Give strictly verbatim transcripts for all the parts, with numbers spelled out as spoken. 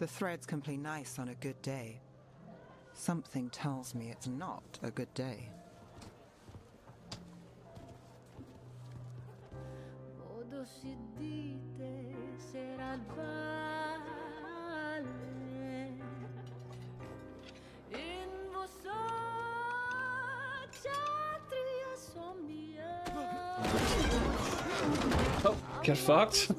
The threads can be nice on a good day. Something tells me it's not a good day. Oh, get fucked.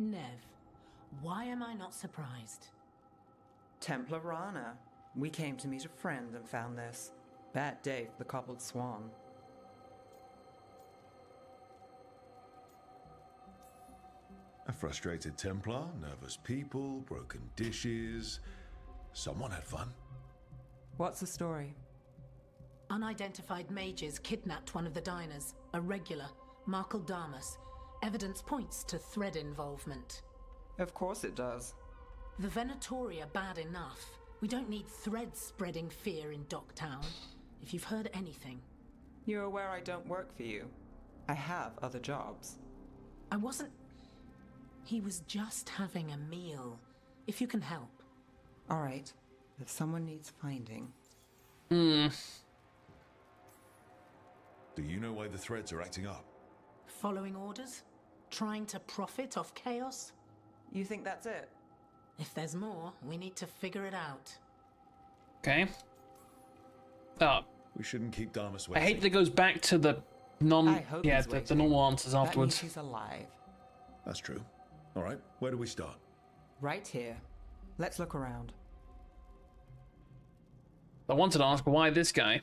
Nev, why am I not surprised? Templar Rana. We came to meet a friend and found this. Bad day for the Cobbled Swan. A frustrated Templar, nervous people, broken dishes. Someone had fun. What's the story? Unidentified mages kidnapped one of the diners, a regular, Markle Dalmas. Evidence points to thread involvement. Of course it does. The Venatoria are bad enough. We don't need threads spreading fear in Docktown. If you've heard anything... You're aware I don't work for you. I have other jobs. I wasn't... He was just having a meal. If you can help. All right. If someone needs finding... Hmm. Do you know why the threads are acting up? Following orders? Trying to profit off chaos? You think that's it? If there's more, we need to figure it out. Okay. Oh. We shouldn't keep Damas waiting. I hate that it goes back to the non yeah, the, the normal answers afterwards. That means he's alive. That's true. Alright, where do we start? Right here. Let's look around. I wanted to ask why this guy?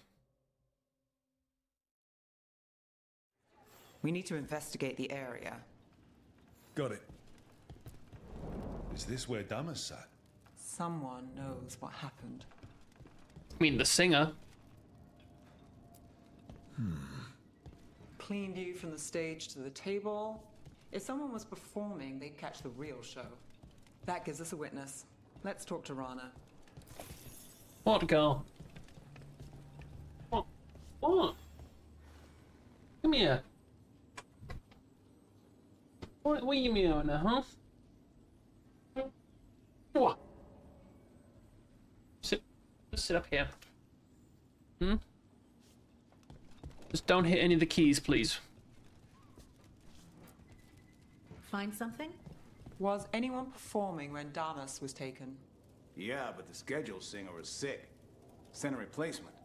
We need to investigate the area. Got it. Is this where Damas sat? Someone knows what happened. I mean, the singer. Hmm. Clean view from the stage to the table. If someone was performing, they'd catch the real show. That gives us a witness. Let's talk to Rana. What girl? What? What? Come here. What, what are you meaning now, huh? What? Sit, just sit up here. Hmm? Just don't hit any of the keys, please. Find something? Was anyone performing when Damas was taken? Yeah, but the scheduled singer was sick. Sent a replacement.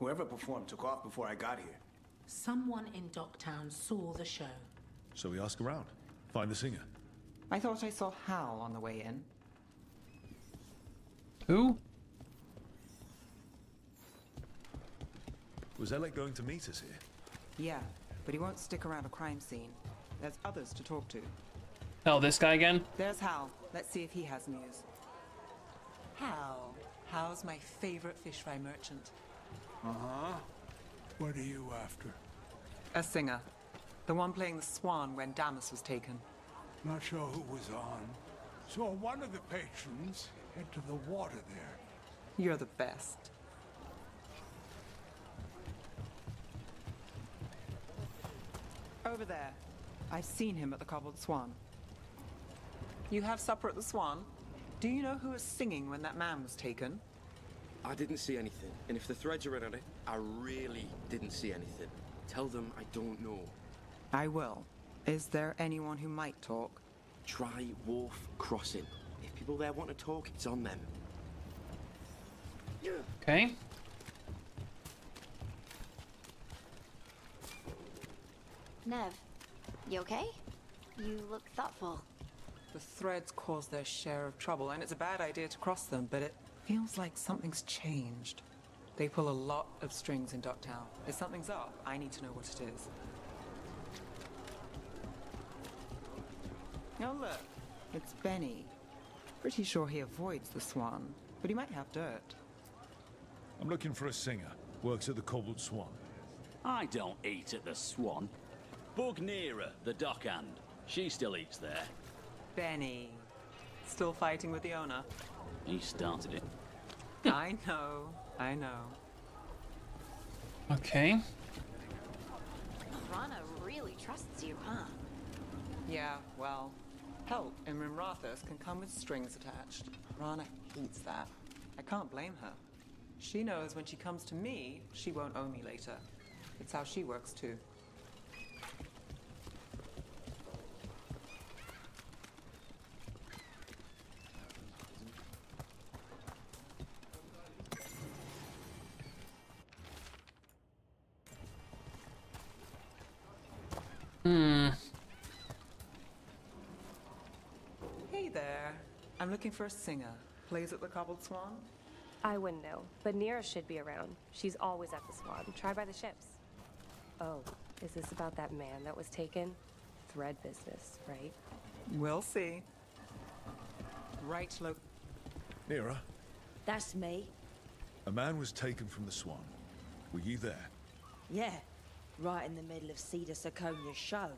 Whoever performed took off before I got here. Someone in Docktown saw the show. So we ask around. Find the singer. I thought I saw Hal on the way in. Who? Was Alec going to meet us here? Yeah, but he won't stick around a crime scene. There's others to talk to. Oh, this guy again? There's Hal. Let's see if he has news. Hal. Hal's my favorite fish fry merchant. Uh-huh. What are you after? A singer. The one playing the swan when Damas was taken. Not sure who was on. Saw one of the patrons head to the water there. You're the best. Over there. I've seen him at the Cobbled Swan. You have supper at the Swan? Do you know who was singing when that man was taken? I didn't see anything. And if the threads are in on it, I really didn't see anything. Tell them I don't know. I will. Is there anyone who might talk? Try Wharf Crossing. If people there want to talk, it's on them. Okay. Nev, you okay? You look thoughtful. The threads cause their share of trouble, and it's a bad idea to cross them, but it feels like something's changed. They pull a lot of strings in Docktown. If something's up, I need to know what it is. Now look, It's Benny. Pretty sure he avoids the Swan, but he might have dirt. I'm looking for a singer. Works at the Cobbled Swan. I don't eat at the Swan. Bug Neera, the dockhand. She still eats there. Benny. Still fighting with the owner. He started it. I know. I know. Okay. Rana really trusts you, huh? Yeah, well, help in Minrathous can come with strings attached. Rana hates that. I can't blame her. She knows when she comes to me, she won't owe me later. It's how she works too. Hmm. Hey there. I'm looking for a singer. Plays at the Cobbled Swan? I wouldn't know, but Neera should be around. She's always at the Swan. Try by the ships. Oh, is this about that man that was taken? Thread business, right? We'll see. Right, look. Neera? That's me. A man was taken from the Swan. Were you there? Yeah. Right in the middle of Cedar Saconia's show.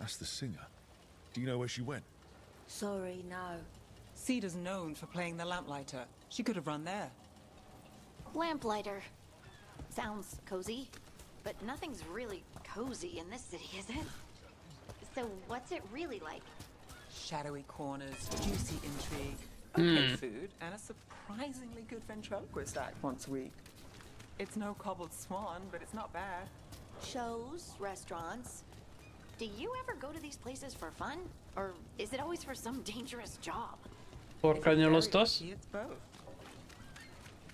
That's the singer. Do you know where she went? Sorry, no. Cedar's known for playing the Lamplighter. She could have run there. Lamplighter. Sounds cozy, but nothing's really cozy in this city, is it? So what's it really like? Shadowy corners, juicy intrigue, okay mm. food, and a surprisingly good ventriloquist act once a week. It's no Cobbled Swan, but it's not bad. Shows, restaurants. Do you ever go to these places for fun? Or is it always for some dangerous job? It's both.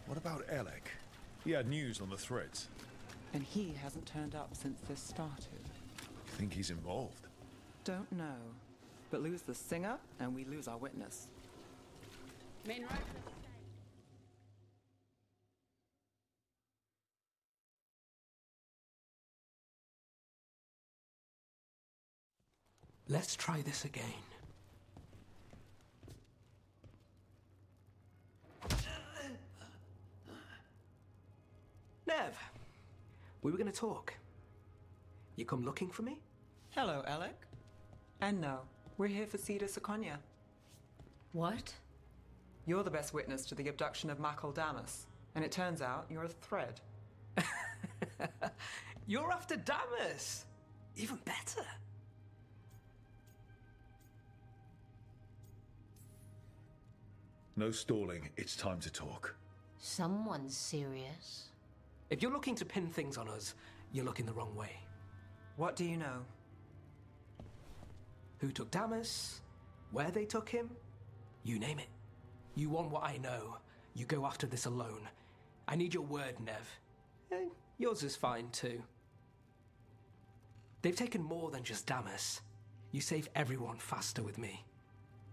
What about Alec? He had news on the threads. And he hasn't turned up since this started. Think he's involved? Don't know. But lose the singer and we lose our witness. Main right. Let's try this again. Nev, we were going to talk. You come looking for me? Hello, Alec. And no, we're here for Cedar Saconia. What? You're the best witness to the abduction of Makal Damas, and it turns out you're a thread. You're after Damas! Even better! No stalling, it's time to talk. Someone's serious. If you're looking to pin things on us, you're looking the wrong way. What do you know? Who took Damas? Where they took him? You name it. You want what I know. You go after this alone. I need your word, Nev. Eh, yours is fine too. They've taken more than just Damas. You save everyone faster with me.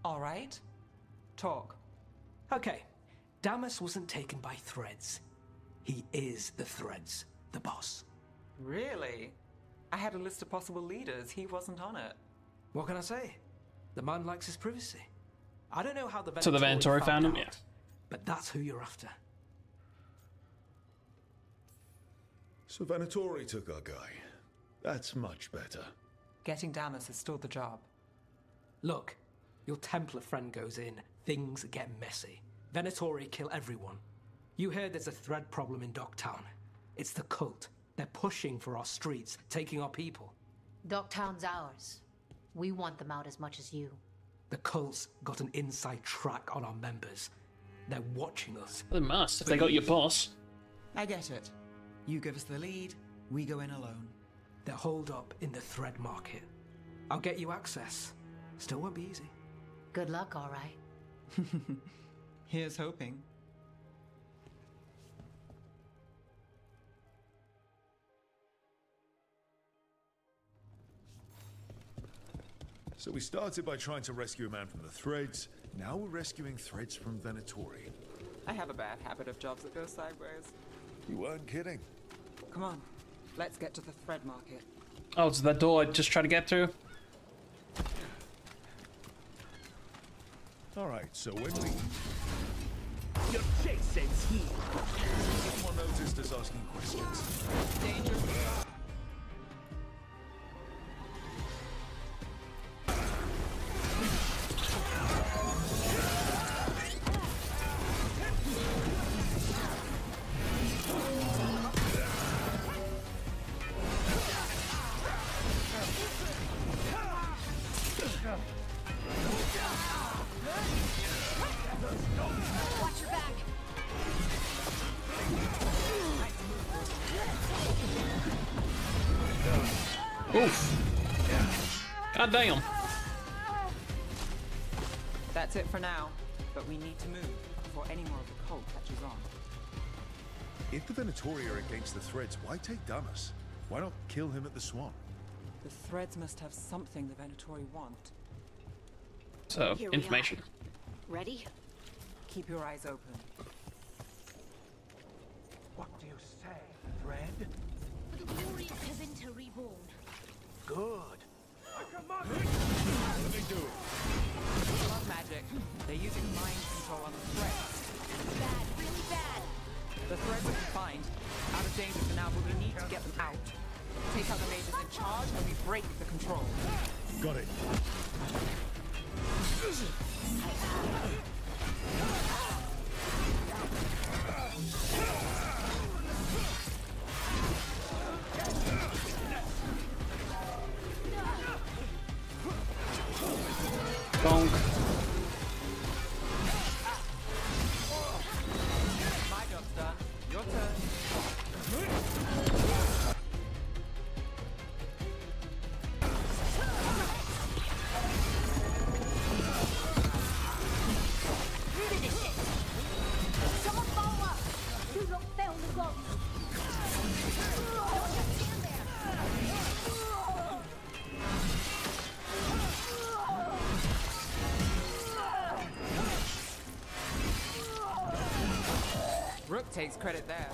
All right. Talk. Okay, Damas wasn't taken by Threads. He is the Threads, the boss. Really? I had a list of possible leaders. He wasn't on it. What can I say? The man likes his privacy. I don't know how the Venatori so the Venatori found, found him, out, yeah. But that's who you're after. So Venatori took our guy. That's much better. Getting Damas is still the job. Look, your Templar friend goes in. Things get messy. Venatori kill everyone. You heard there's a thread problem in Docktown. It's the cult. They're pushing for our streets, taking our people. Docktown's ours. We want them out as much as you. The cult's got an inside track on our members. They're watching us. They must, if they got your boss. I get it. You give us the lead, we go in alone. They're holed up in the Thread Market. I'll get you access. Still won't be easy. Good luck, all right. Here's hoping. So we started by trying to rescue a man from the Threads. Now we're rescuing Threads from Venatori. I have a bad habit of jobs that go sideways. You weren't kidding. Come on, let's get to the Thread Market. Oh, it's that door I just tried to get through. All right, so when we... Your chase ends here. Someone noticed us asking questions. Danger. Damn. That's it for now, but we need to move before any more of the cold catches on. If the Venatoria are against the Threads, why take Damas? Why not kill him at the Swan? The Threads must have something the Venatoria want. So, here information. Ready? Keep your eyes open. What do you say, Thread? For the glory of Cavinta reborn. Good. Let me do it. Love magic. They're using mind control on the Threads. Bad, really bad. The Threads are confined. Out of danger for now, but we need to get them out. Take out the mages in charge, and we break the control. Got it. Bonk. My job's done. Your turn. Someone follow up. You don't fail the goal. Rook takes credit there.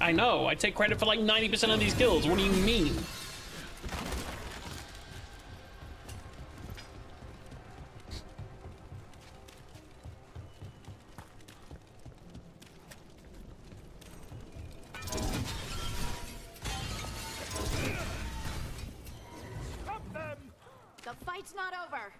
I know. I take credit for like ninety percent of these kills. What do you mean? Stop them! The fight's not over.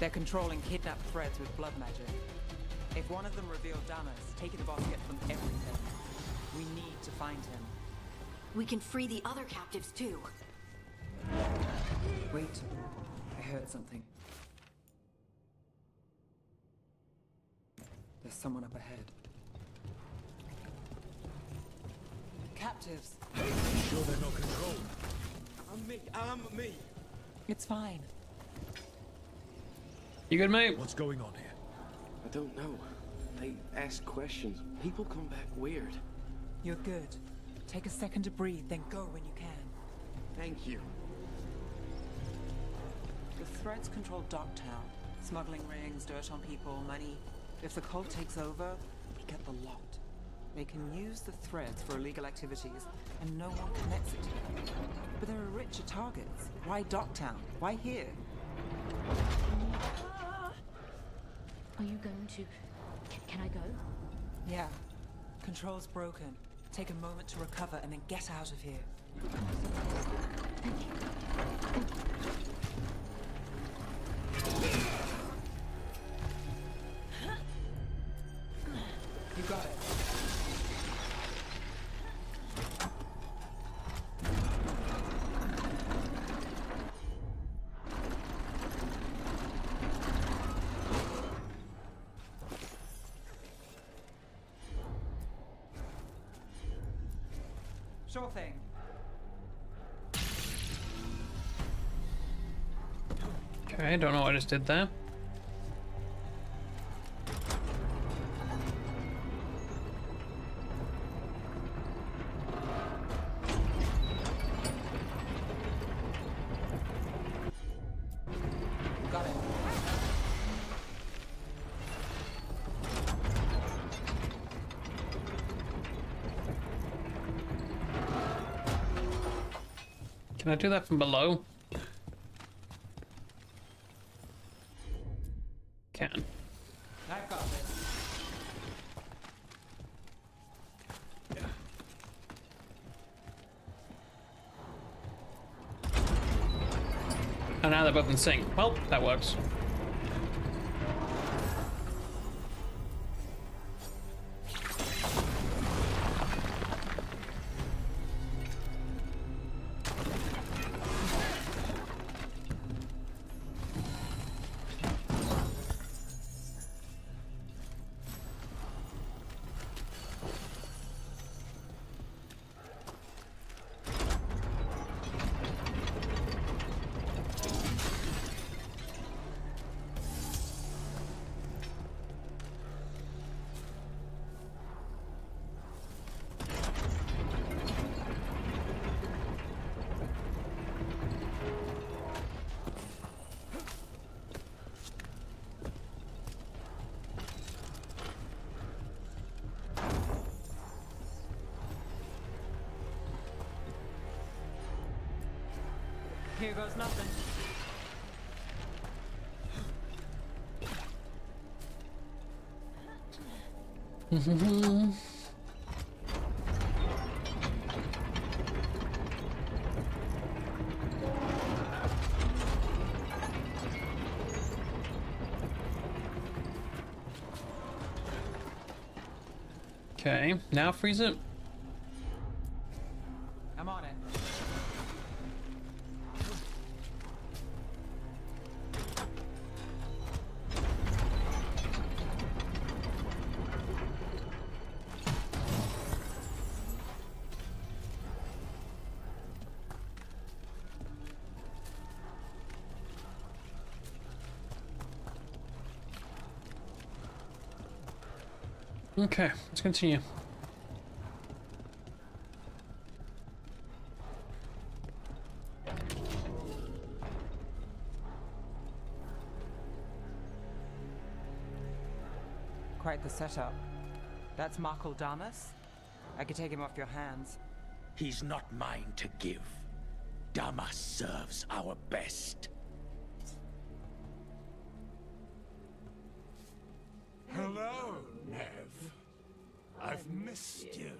They're controlling kidnapped Threads with blood magic. If one of them reveals Damas, taking the basket from everything. We need to find him. We can free the other captives too. Wait, I heard something. There's someone up ahead. Captives. Are you sure they're not controlled? I'm me, I'm me. It's fine. You good, mate? What's going on here? I don't know. They ask questions. People come back weird. You're good. Take a second to breathe, then go when you can. Thank you. The Threads control Docktown. Smuggling rings, dirt on people, money. If the cult takes over, we get the lot. They can use the Threads for illegal activities, and no one connects it to them. But there are richer targets. Why Docktown? Why here? Are you going to... Can I go? Yeah. Control's broken. Take a moment to recover and then get out of here. Thank you. You got it. Sure thing. Okay, don't know what I just did there. Can I do that from below? Can. I've got it. Yeah. And now they're both in sync. Well, that works. Here goes nothing. Mm-hmm. Okay, now freeze it. Okay, let's continue. Quite the setup. That's Markle Damas. I could take him off your hands. He's not mine to give. Damas serves our best. Hello, Nev. I've missed you.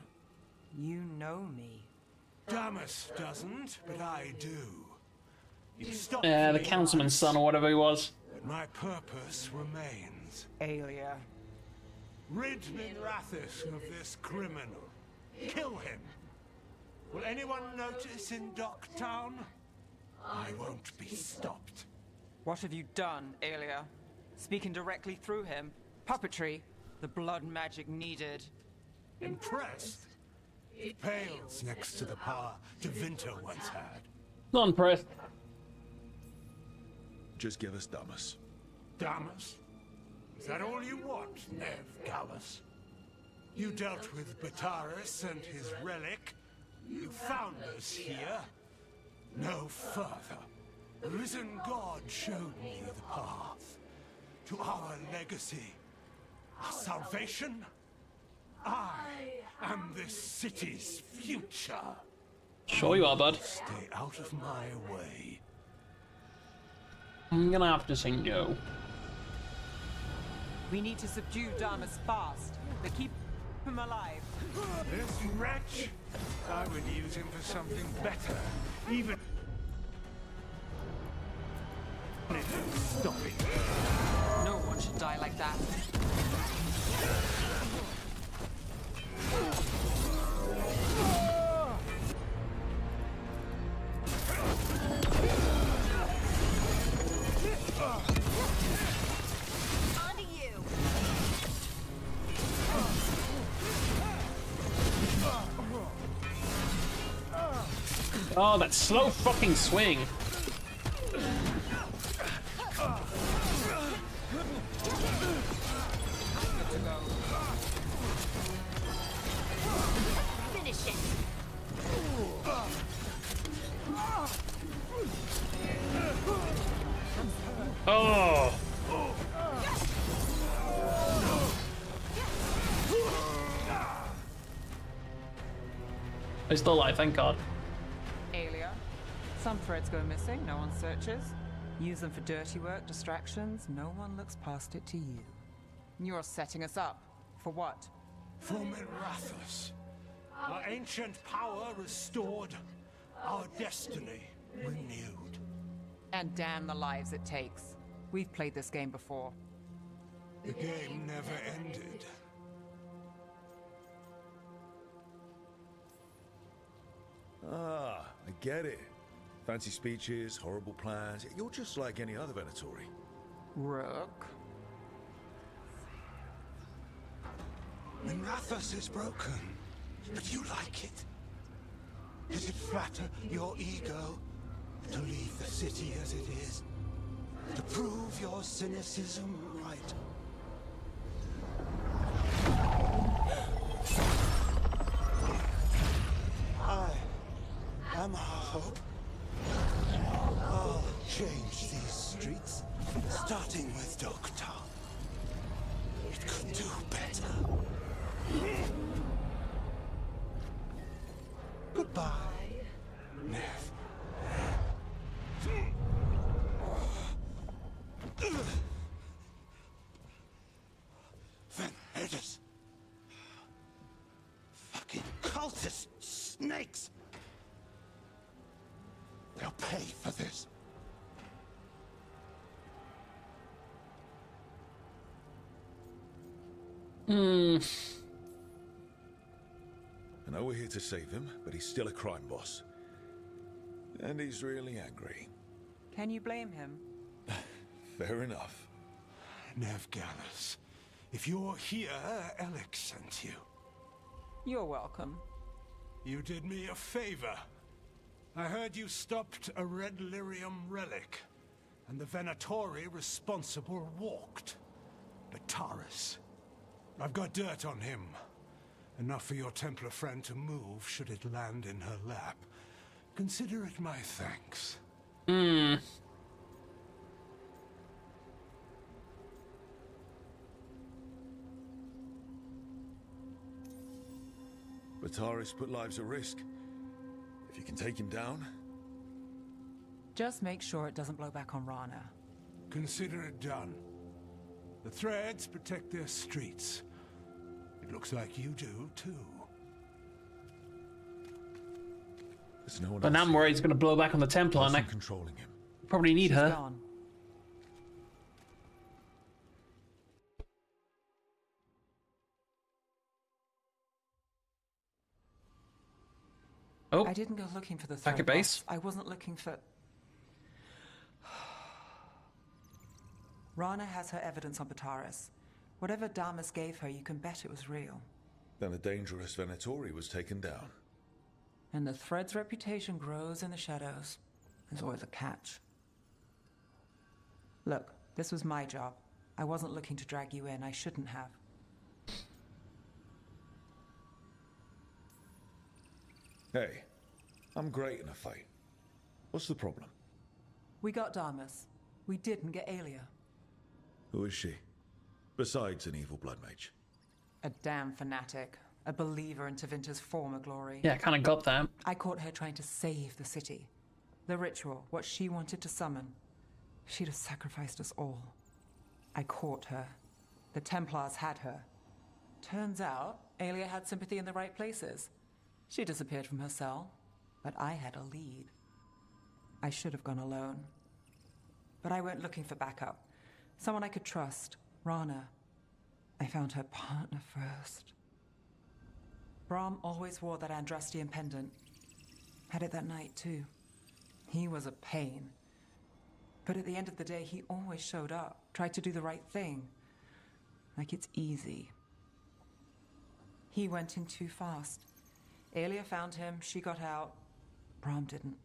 You know me. Damas doesn't, but I do. You stopped uh, the councilman's son or whatever he was. But my purpose remains. Aelia. Rid Minrathous of this criminal. Kill him. Will anyone notice in Docktown? I won't be stopped. What have you done, Aelia? Speaking directly through him. Puppetry. The blood magic needed. Impressed? It pales next to the power DeVinto once had. Not impressed. Just give us Damas. Damas? Is that all you want, Nev Gallus? You dealt with Bataris and his relic. You found us here. No further. The risen God showed me the path to our legacy. Our salvation? I am this city's future. Sure you are, bud. Stay out of my way. I'm gonna have to say no. We need to subdue Damas fast, but keep him alive. This wretch? I would use him for something better. Even... Stop it. No one should die like that. On to you. Oh, that slow fucking swing. Oh! It's still alive, thank God. Aelia, some threads go missing, no one searches. Use them for dirty work, distractions, no one looks past it to you. You're setting us up. For what? For Minrathous. Our ancient power restored. Our destiny renewed. And damn the lives it takes. We've played this game before. The game never ended. Ah, I get it. Fancy speeches, horrible plans. You're just like any other Venatori. Rook. Minrathous is broken, but you like it. Does it flatter your ego to leave the city as it is? To prove your cynicism right? I am our hope. I'll change these streets, starting with Docktown. It could do better. Goodbye, Nev. Venatus. Fucking cultist snakes. They'll pay for this. Hmm. I know we're here to save him, but he's still a crime boss. And he's really angry. Can you blame him? Fair enough. Nev Gallus, if you're here, Alex sent you. You're welcome. You did me a favor. I heard you stopped a red lyrium relic, and the Venatori responsible walked. Bataris. I've got dirt on him. Enough for your Templar friend to move, should it land in her lap. Consider it my thanks. Hmm. Bataris put lives at risk. If you can take him down... Just make sure it doesn't blow back on Rana. Consider it done. The threads protect their streets. It looks like you do, too. There's no one but now I'm worried it's going to blow back on the Templar, and I controlling him. Probably need She's her. Gone. Oh, I didn't go looking for the thread. Back at base. I wasn't looking for... Rana has her evidence on Bataris. Whatever Damas gave her, you can bet it was real. Then a dangerous Venatori was taken down. And the thread's reputation grows in the shadows. There's always a catch. Look, this was my job. I wasn't looking to drag you in. I shouldn't have. Hey, I'm great in a fight. What's the problem? We got Damas. We didn't get Aelia. Who is she? Besides an evil blood mage. A damn fanatic. A believer in Tevinter's former glory. Yeah, I kind of got that. I caught her trying to save the city. The ritual, what she wanted to summon. She'd have sacrificed us all. I caught her. The Templars had her. Turns out, Aelia had sympathy in the right places. She disappeared from her cell, but I had a lead. I should have gone alone. But I went looking for backup. Someone I could trust. Rana. I found her partner first. Brahm always wore that Andrastian pendant. Had it that night, too. He was a pain. But at the end of the day, he always showed up, tried to do the right thing. Like it's easy. He went in too fast. Aelia found him, she got out. Brahm didn't.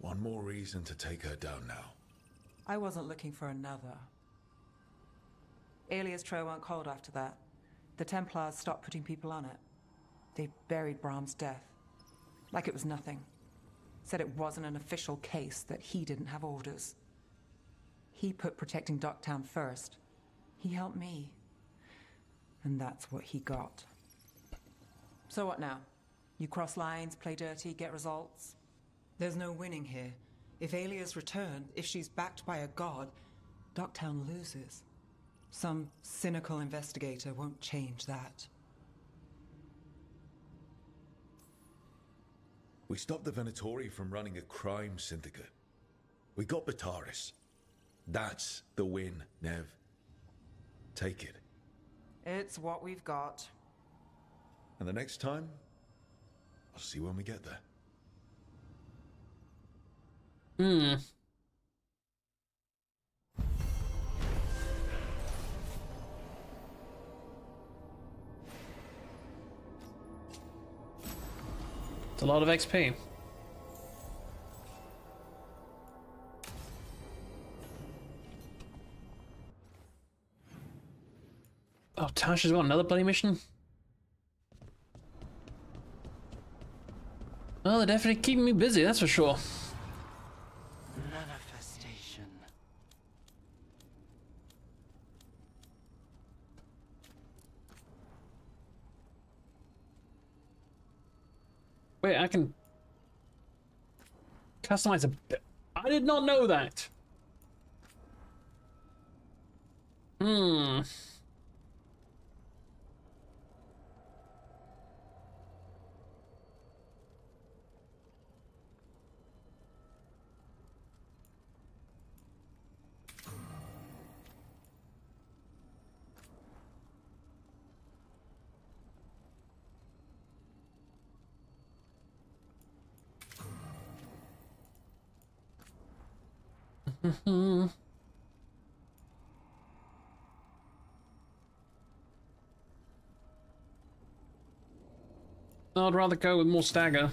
One more reason to take her down now. I wasn't looking for another. Elias Trowan called after that. the Templars stopped putting people on it. They buried Brahm's death, like it was nothing. Said it wasn't an official case, that he didn't have orders. He put protecting Docktown first. He helped me. And that's what he got. So what now? You cross lines, play dirty, get results? There's no winning here. If Aelia's returned, if she's backed by a god, Docktown loses. Some cynical investigator won't change that. We stopped the Venatori from running a crime syndicate. We got Bataris. That's the win, Nev. Take it. It's what we've got. And the next time, I'll see when we get there. Hmm. It's a lot of X P. Oh, Tash has got another bloody mission? Oh, they're definitely keeping me busy, that's for sure. Manifestation. Wait, I can customize a bit. I did not know that. Hmm. Mm-hmm. I'd rather go with more stagger.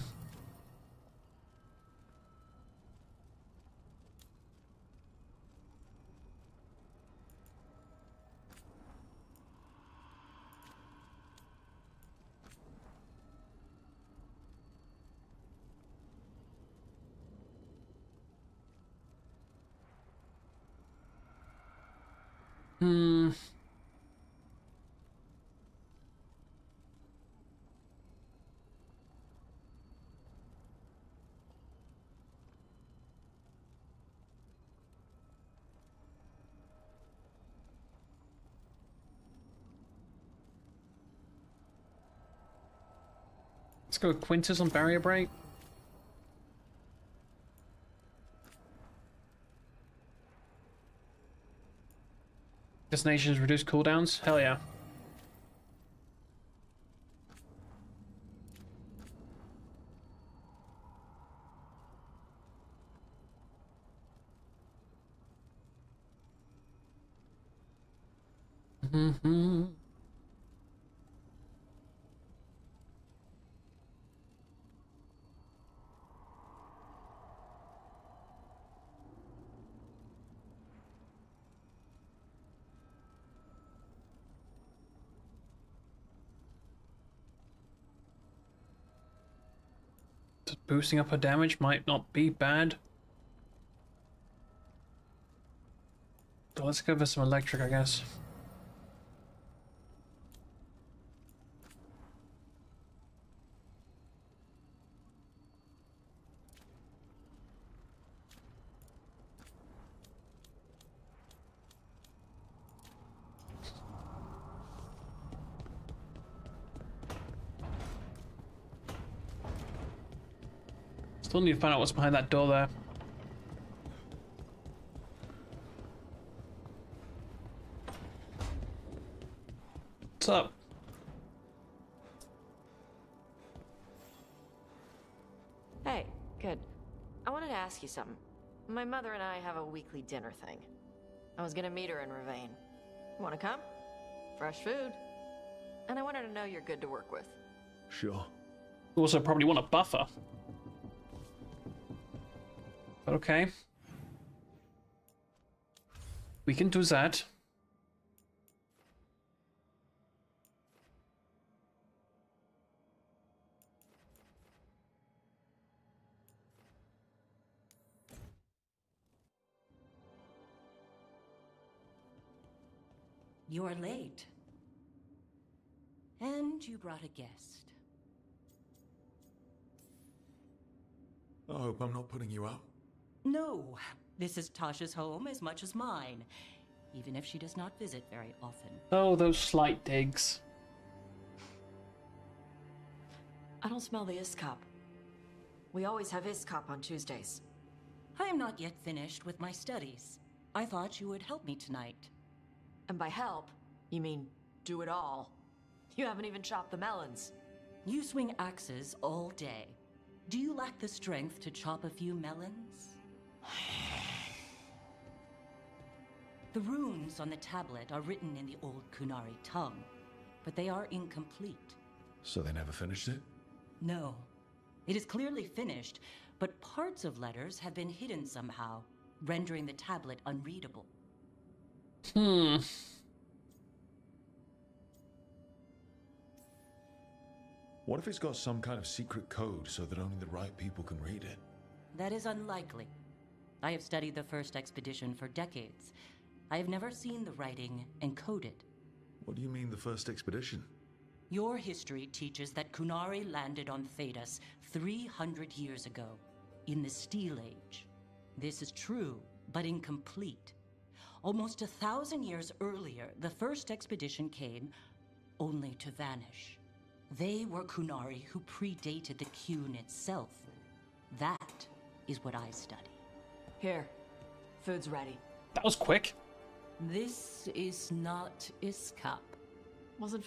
Let's go with Quintus on barrier break. Destinations reduce cooldowns? Hell yeah. Boosting up her damage might not be bad. But let's go for some electric, I guess. Still need to find out what's behind that door there. What's up? Hey, good. I wanted to ask you something. My mother and I have a weekly dinner thing. I was gonna meet her in Ravaine. Wanna come? Fresh food. And I wanted to know you're good to work with. Sure. Also probably want a buffer. But okay. We can do that. You're late. And you brought a guest. I hope I'm not putting you out. No. This is Tasha's home as much as mine, even if she does not visit very often. Oh, those slight digs. I don't smell the Iskop. We always have Iskop on Tuesdays. I am not yet finished with my studies. I thought you would help me tonight. And by help, you mean do it all. You haven't even chopped the melons. You swing axes all day. Do you lack the strength to chop a few melons? The runes on the tablet are written in the old Qunari tongue, but they are incomplete. So they never finished it? No. It is clearly finished, but parts of letters have been hidden somehow, rendering the tablet unreadable. Hmm. What if it's got some kind of secret code so that only the right people can read it? That is unlikely. I have studied the first expedition for decades. I have never seen the writing encoded. What do you mean, the first expedition? Your history teaches that Qunari landed on Thedas three hundred years ago, in the Steel Age. This is true, but incomplete. Almost a thousand years earlier, the first expedition came, only to vanish. They were Qunari who predated the Qun itself. That is what I study. Here, food's ready. That was quick. This is not Iskop. Wasn't